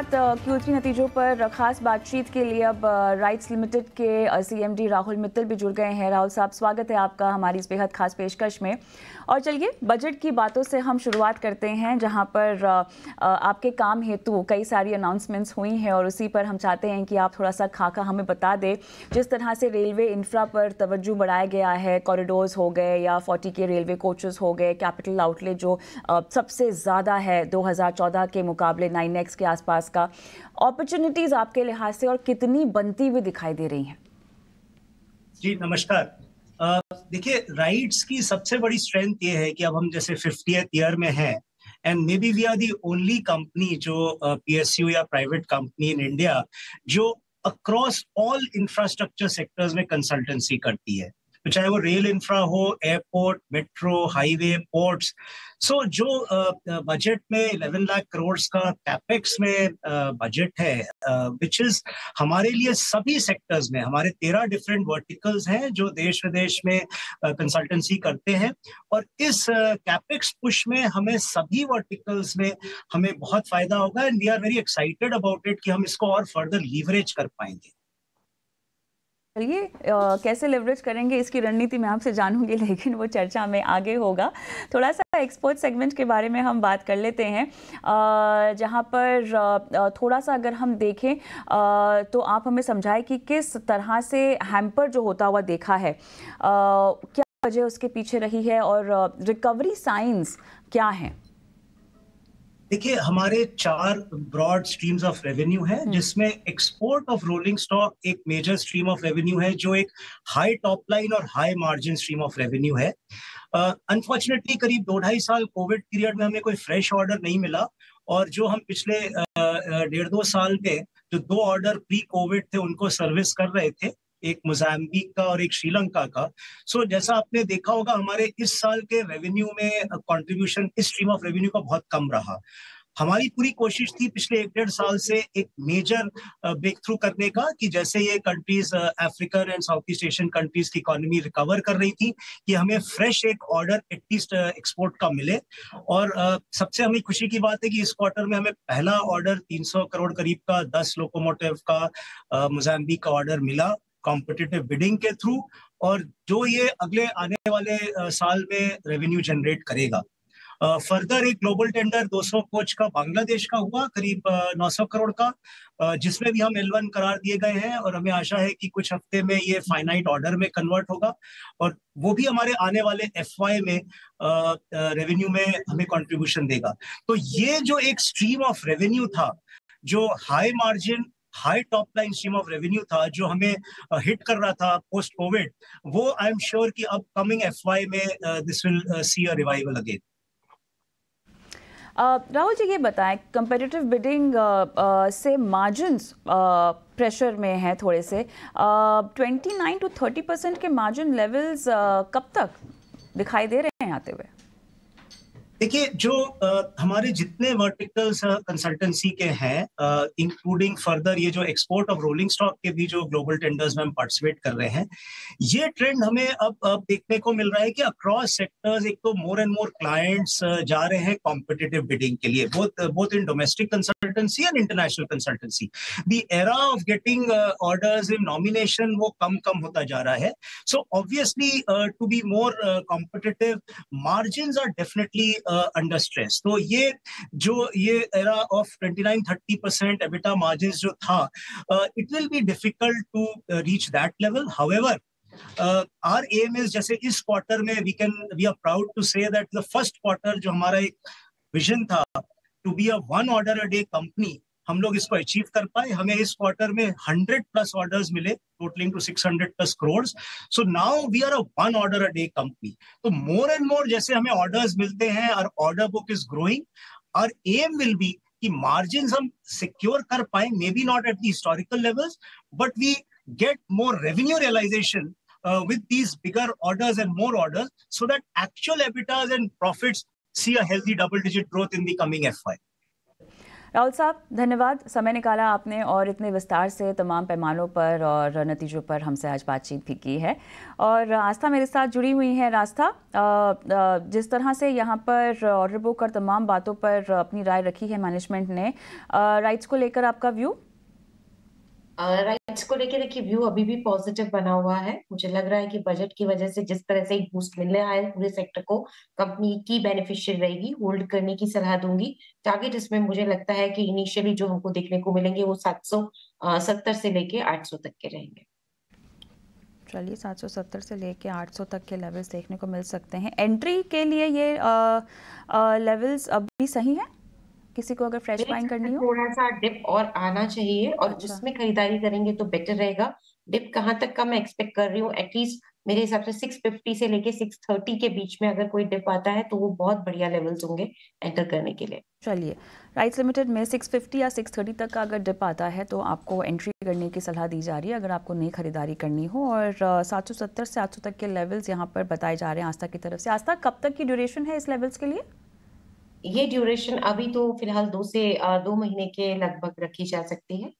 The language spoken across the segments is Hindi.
साथ क्यूटी नतीजों पर खास बातचीत के लिए अब राइट्स लिमिटेड के सीएमडी राहुल मित्तल भी जुड़ गए हैं। राहुल साहब, स्वागत है आपका हमारी इस बेहद खास पेशकश में। और चलिए बजट की बातों से हम शुरुआत करते हैं, जहां पर आपके काम हेतु कई सारी अनाउंसमेंट्स हुई हैं और उसी पर हम चाहते हैं कि आप थोड़ा सा खाका हमें बता दें। जिस तरह से रेलवे इंफ्रा पर तवज्जो बढ़ाया गया है, कॉरिडोर्स हो गए या 40K रेलवे कोचेस हो गए, कैपिटल आउटले जो सबसे ज़्यादा है 2014 के मुकाबले 9x के आसपास का, अपॉर्चुनिटीज़ आपके लिहाज से और कितनी बनती हुई दिखाई दे रही हैं? जी नमस्कार। देखिए, राइट्स की सबसे बड़ी स्ट्रेंथ ये है कि अब हम जैसे 50th ईयर में हैं and may be we are the only company जो PSU या प्राइवेट कंपनी इन इंडिया जो अक्रॉस ऑल इंफ्रास्ट्रक्चर सेक्टर्स में कंसल्टेंसी करती है, तो चाहे वो रेल इंफ्रा हो, airport, metro, highway, ports. So जो बजट में 11 लाख करोड़ का कैपेक्स में बजट है, विच इज हमारे लिए सभी सेक्टर्स में, हमारे 13 डिफरेंट वर्टिकल्स हैं जो देश विदेश में कंसल्टेंसी करते हैं, और इस कैपेक्स पुश में हमें सभी वर्टिकल्स में हमें बहुत फायदा होगा and we are very excited about it कि हम इसको और फर्दर लीवरेज कर पाएंगे। चलिए कैसे लेवरेज करेंगे इसकी रणनीति मैं आपसे जानूंगी, लेकिन वो चर्चा में आगे होगा। थोड़ा सा एक्सपोर्ट सेगमेंट के बारे में हम बात कर लेते हैं, जहां पर थोड़ा सा अगर हम देखें तो आप हमें समझाएं कि किस तरह से हैम्पर जो होता हुआ देखा है, क्या वजह उसके पीछे रही है और रिकवरी साइंस क्या हैं? देखिए, हमारे 4 ब्रॉड स्ट्रीम्स ऑफ रेवेन्यू हैं, जिसमें एक्सपोर्ट ऑफ रोलिंग स्टॉक एक मेजर स्ट्रीम ऑफ रेवेन्यू है जो एक हाई टॉप लाइन और high margin stream of revenue है। अनफॉर्चुनेटली करीब 2-2.5 साल कोविड पीरियड में हमें कोई फ्रेश ऑर्डर नहीं मिला, और जो हम पिछले 1.5-2 साल में जो 2 ऑर्डर प्री कोविड थे उनको सर्विस कर रहे थे, एक मोजाम्बिक का और एक श्रीलंका का। सो जैसा आपने देखा होगा हमारे इस साल के रेवेन्यू में कंट्रीब्यूशन इस स्ट्रीम ऑफ रेवेन्यू का बहुत कम रहा। हमारी पूरी कोशिश थी पिछले 1-1.5 साल से एक मेजर ब्रेक थ्रू करने का कि जैसे ये countries African and South East Asian countries की इकोनॉमी रिकवर कर रही थी कि हमें फ्रेश एक ऑर्डर एटलीस्ट एक्सपोर्ट का मिले, और सबसे हमें खुशी की बात है कि इस क्वार्टर में हमें पहला ऑर्डर 300 करोड़ करीब का 10 लोकोमोटिव का मोजाम्बिक का ऑर्डर मिला कॉम्पिटिटिव बिडिंग के थ्रू, और जो ये अगले आने वाले साल में रेवेन्यू जनरेट करेगा। फर्दर एक ग्लोबल टेंडर 200 कोच का बांग्लादेश का हुआ करीब 900 करोड़ का, जिसमें भी हम L1 करार दिए गए हैं और हमें आशा है कि कुछ हफ्ते में ये फाइनाइट ऑर्डर में कन्वर्ट होगा, और वो भी हमारे आने वाले FY में रेवेन्यू में हमें कॉन्ट्रीब्यूशन देगा। तो ये जो एक स्ट्रीम ऑफ रेवेन्यू था जो high margin high top line stream of revenue था जो हमें हिट कर रहा था पोस्ट कोविड, वो आई एम श्योर कि अब कमिंग FY में this will see a revival again. Rahul ji, ये बताएं कंपेटिटिव बिडिंग से मार्जिन्स प्रेशर में है थोड़े से, 29 to 30% के मार्जिन लेवल्स कब तक दिखाई दे रहे हैं आते हुए? देखिए, जो हमारे जितने वर्टिकल्स कंसल्टेंसी के हैं, इंक्लूडिंग फर्दर ये जो एक्सपोर्ट ऑफ रोलिंग स्टॉक के भी जो ग्लोबल टेंडर्स में हम पार्टिसिपेट कर रहे हैं, ये ट्रेंड हमें अब देखने को मिल रहा है कि अक्रॉस सेक्टर्स एक तो मोर एंड मोर क्लाइंट्स जा रहे हैं कॉम्पिटिटिव बिडिंग के लिए, both in domestic consultancy and international consultancy. The era of getting orders in nomination वो कम होता जा रहा है। So obviously to be more competitive margins are definitely under stress. तो ये जो एरा ऑफ 29-30% एबिटा मार्जिन जो था, it will be difficult to reach that level. However R M is, जैसे इस क्वार्टर में we are proud to say that the first quarter जो हमारा एक विजन था to be a 1 order a day company, हम लोग इसको अचीव कर पाए। हमें इस क्वार्टर में 100+ ऑर्डर्स मिले totalling to 600+ crore. So now we are a 1 order a day company. तो मोर एंड मोर जैसे हमें ऑर्डर्स मिलते हैं, और ऑर्डर बुक इज ग्रोइंग, और एम विल बी कि मार्जिन्स हम सिक्योर कर पाए, may be not at the historical levels but we get more revenue realisation with these bigger orders and more orders, so that actual EBITDAs and profits see a healthy double-digit growth in the coming FY। Rahul साहब, धन्यवाद, समय निकाला आपने और इतने विस्तार से तमाम पैमानों पर और नतीजों पर हमसे आज बातचीत भी की है। और आस्था मेरे साथ जुड़ी हुई है। आस्था, जिस तरह से यहाँ पर ऑर्डर बुक और तमाम बातों पर अपनी राय रखी है मैनेजमेंट ने, राइट्स को लेकर आपका व्यू? राइट्स को लेकर देखिए, व्यू अभी भी पॉजिटिव बना हुआ है। मुझे लग रहा है कि बजट की वजह से जिस तरह से एक बूस्ट मिलने आया है पूरे सेक्टर को, कंपनी की बेनिफिशियल रहेगी। होल्ड करने की सलाह दूंगी। टारगेट इसमें मुझे लगता है कि इनिशियली जो हमको देखने को मिलेंगे वो 770 से लेके 800 तक के रहेंगे। चलिए, 770 से लेके 800 तक के लेवल्स देखने को मिल सकते हैं। एंट्री के लिए ये लेवल्स अब भी सही है? किसी को अगर फ्रेश बाइंग करनी हो, थोड़ा सा डिप और आना चाहिए और जिसमें खरीदारी करेंगे तो बेटर रहेगा। डिप कहाँ तक का मैं एक्सपेक्ट कर रही हूँ, एटलीस्ट मेरे हिसाब से 650 से लेके 630 के बीच में अगर कोई डिप आता है तो वो बहुत बढ़िया लेवल्स होंगे एंटर करने के लिए। चलिए, राइट्स लिमिटेड में 650 या 630 तक का अगर डिप आता है तो आपको एंट्री करने की सलाह दी जा रही है अगर आपको नई खरीदारी करनी हो। और 770 से 800 तक के लेवल्स यहाँ पर बताए जा रहे हैं आस्था की तरफ से। आस्था, कब तक की ड्यूरेशन है इस लेवल्स के लिए? ये ड्यूरेशन अभी तो फिलहाल 2 से 2 महीने के लगभग रखी जा सकती है।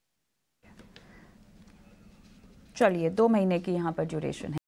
चलिए, 2 महीने की यहाँ पर ड्यूरेशन है।